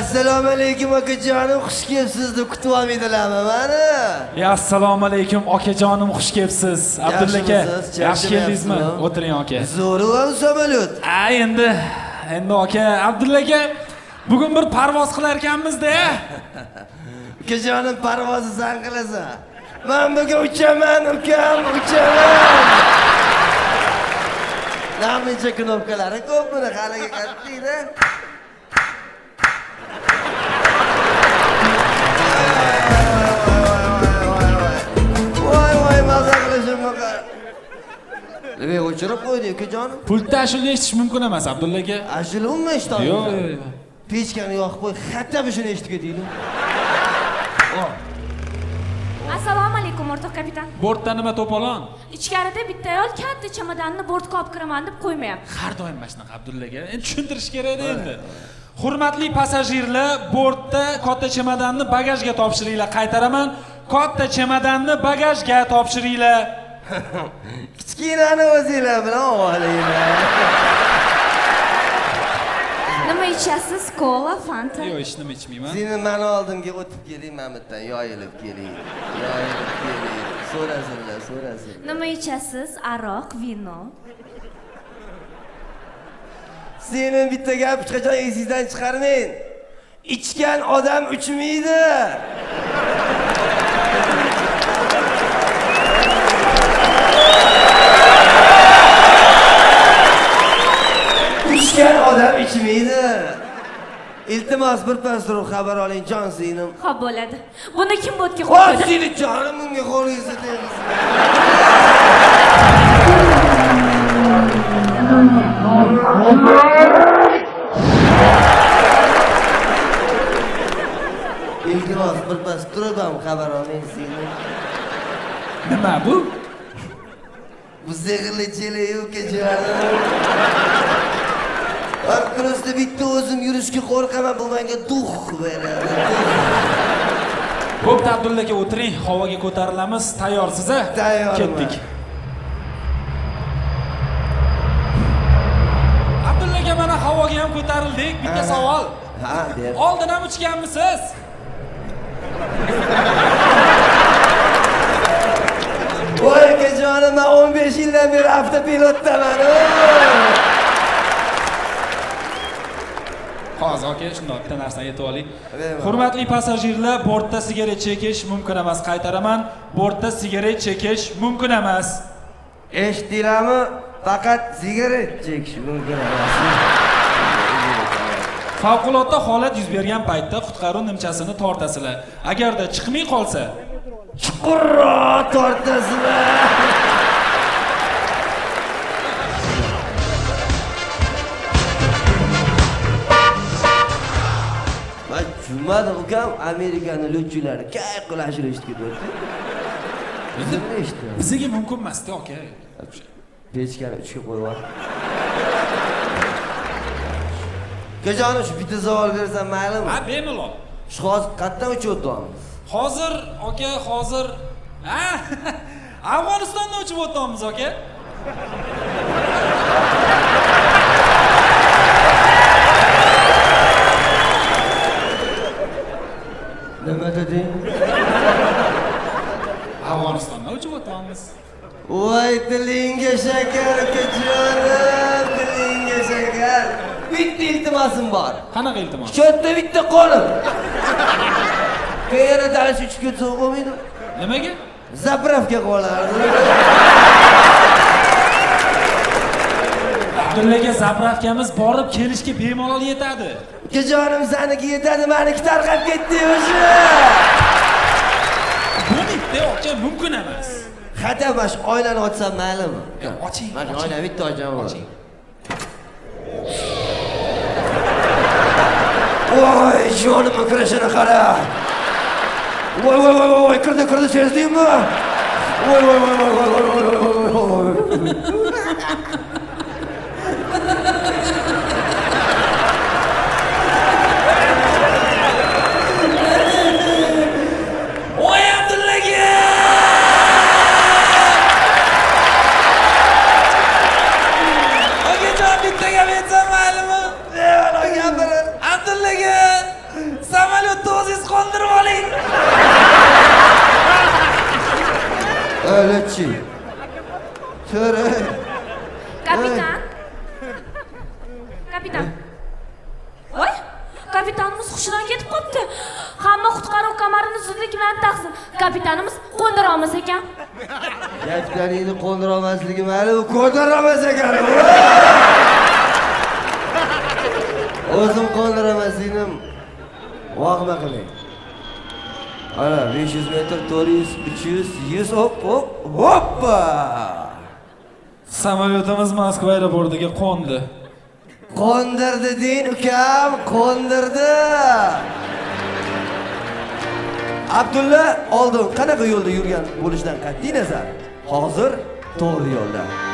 Assalomu alaykum akajonim, xush kelibsiz deb kutib olmaydilarmi meni? Ya assalomu alaykum akajonim, xush kelibsiz. Abdulla aka, yaxshi keldingizmi? O'tiring aka. Zo'rmi samolyot? Ay endi aka, Abdulla aka, bugun bir parvoz qilar ekanmiz-da. Akajonim, parvozni sen qilasan. Men bugun uchaman, ukam, uchaman. Namicha knopkalari ko'p buni haliga qatdingda. Leve o'chirib qo'ydi akajonim. Pul tashilni eshitish mumkin emas Abdulla aka. Ajilmi eshitadi? Yo'q. Pechkani yoqib qo'y, hatto buni eshitib ketinglar. Assalomu alaykum o'rtoq kapitan. Bortda nima to'polon? Ichkarida bitta ayol katta chamadonni bortga olib kiraman deb qo'ymayapti. Har doim mana shunaqa Abdulla aka. Endi tushuntirish kerak endi. Hurmatli passajirlar, bortda katta chamadonni bagajga topshiringlar. Qaytaraman. Katta chamadonni bagajga topshiringlar. Kichkinani o'zinglar bilan olinglar. Nima ichasiz? Kola, fanta? Yo'q, hech nima ichmayman. Sizni men oldimga o'tib keling, Mamitdan yoyilib keling. Yoyilib keling. So'rasinlar, so'rasinlar. Nima ichasiz? Aroq, vino. Sizni bitta gap hech qachon esingizdan chiqarmang. Ichgan odam uchmaydi. İçken adam içmeydi. İltimas bir pas durup haber alayım can zinim. Ha boladı. Buna kim bot ki koydu? Vah seni canımın ki koydu izlediğiniz. İltimas bir pas durup haber alayım zinim. Nima bu? Bu zehirli çeliği yok ki canım. Arkadaşlar bitti özüm yürüyüşke korkamam bu bence duh böyle. Ko'p Abdullaka o'tiring, havoga ko'tarilamiz. Tayyorsiz a? Tayyor. Ketdik. Abdullaka mana havoga ham ko'tarildik. Bitta savol. Ha, der. Oldin ham uchganmisiz? Voy akajonim, men 15 yildan beri avtopilotdaman. Hozir aka, shundoq bitta narsani aytib oling. Hurmatli passajirlar, bortda sigaret chekish mumkin emas. Qaytaraman, bortda sigaret chekish mumkin emas. Eshitdinglarmi? Faqat sigaret chekish mumkin emas. Favqulodda holat yuz bergan paytda qutqaruv nimchasini tortasizlar. Agarda chiqmay qolsa, chuqurro tortasizlar. Jumada ukam Amerikani lo'chilari kay qilashini eshitib ketdi. Bizga eshitdi. Bizga mumkin emas-da, aka. Pechkani uchga qo'yib. Kechaning shu bitta savol bersam maylimi? Ha, bemalol. Shu hozir qatdan uchib o'tamiz. Hozir aka, hozir ha Afg'onistondan uchib o'tamiz aka. Nima dedin? Afg'onistondan uchib o'tamiz. Voy tilingga shakar akajonim, tilingga shakar. Bitta iltimosim bor. Qanaqa iltimos? Cho'tda bitta qo'lim. Qayerda dalish 3 kun so'q bo'lmaydi. Nimaga? Zapravka qolardi. Abdullaga zapravkamiz borib kelishga bemalol yetadi. Akajonim seniki yetadi, meniki tarqab ketdi o'zi. Bu bitta o'qcha mumkin emas. Xata bash oilani ochsam ma'lummi? Oching. Mana oila bitta ocham. Oching. Voy, jonim kirishini qara. Voy voy voy voy, kirdi kirdi sezdingmi? Voy voy voy voy voy. Abdullaga Tuvaletçi. Töre. Kapitan. Kapitan. Voy, kapitanımız huşidan ketib qopti. Hamma qutqaruv kamarini zudlik bilan taqsin. Kapitanimiz qo'ndira olmas ekan. Kapitaningni qo'ndira olmasligi ma'lum, u qo'ndira olmas ekan. O'zim qo'ndira olmasligim vaqma qiling. Ana 500 metr, 400, 300, 100 hop hop hoppa. Samolyotimiz Moskva aeroportiga qo'ndi. Qondirdi deyin ukam, qondirdi. Abdulla oldin qanaqa yo'lda yurgan bo'lishidan qat'i nazar, hozir to'g'ri yo'lda.